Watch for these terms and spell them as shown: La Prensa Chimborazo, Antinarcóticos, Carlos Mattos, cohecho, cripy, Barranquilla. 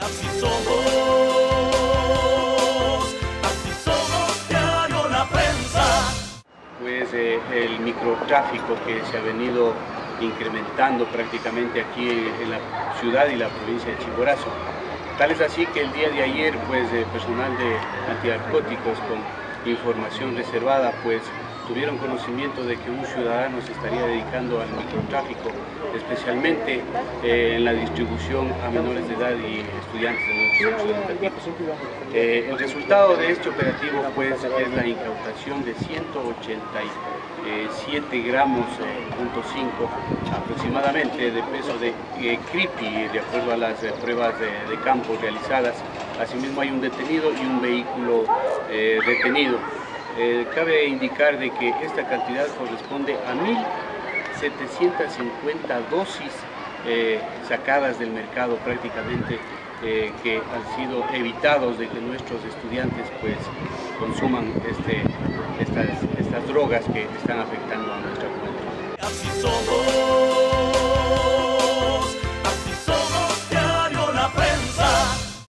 Así somos, así somos, diario La Prensa. Pues el microtráfico que se ha venido incrementando prácticamente aquí en la ciudad y la provincia de Chimborazo. Tal es así que el día de ayer, pues personal de antinarcóticos con información reservada, pues tuvieron conocimiento de que un ciudadano se estaría dedicando al microtráfico, especialmente en la distribución a menores de edad y estudiantes de nuestros centros educativos. El resultado de este operativo pues, es la incautación de 187 gramos, .5 aproximadamente, de peso de cripy, de acuerdo a las pruebas de campo realizadas. Asimismo hay un detenido y un vehículo detenido. Cabe indicar de que esta cantidad corresponde a 1.750 dosis sacadas del mercado prácticamente, que han sido evitados de que nuestros estudiantes pues, consuman estas drogas que están afectando a nuestra comunidad.